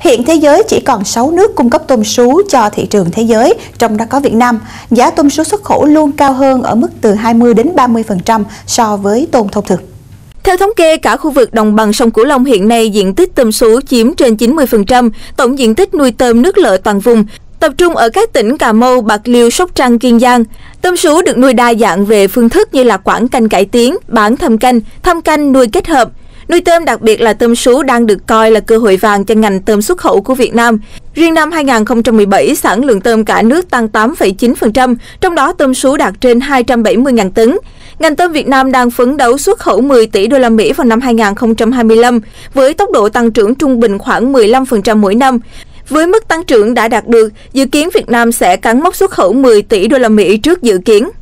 Hiện thế giới chỉ còn 6 nước cung cấp tôm sú cho thị trường thế giới, trong đó có Việt Nam. Giá tôm sú xuất khẩu luôn cao hơn ở mức từ 20 đến 30% so với tôm thông thường. Theo thống kê, cả khu vực đồng bằng sông Cửu Long hiện nay diện tích tôm sú chiếm trên 90% tổng diện tích nuôi tôm nước lợ toàn vùng, tập trung ở các tỉnh Cà Mau, Bạc Liêu, Sóc Trăng, Kiên Giang. Tôm sú được nuôi đa dạng về phương thức như là quảng canh cải tiến, bản thâm canh nuôi kết hợp. Nuôi tôm, đặc biệt là tôm sú, đang được coi là cơ hội vàng cho ngành tôm xuất khẩu của Việt Nam. Riêng năm 2017, sản lượng tôm cả nước tăng 8,9%, trong đó tôm sú đạt trên 270.000 tấn. Ngành tôm Việt Nam đang phấn đấu xuất khẩu 10 tỷ đô la Mỹ vào năm 2025 với tốc độ tăng trưởng trung bình khoảng 15% mỗi năm. Với mức tăng trưởng đã đạt được, dự kiến Việt Nam sẽ cán mốc xuất khẩu 10 tỷ đô la Mỹ trước dự kiến.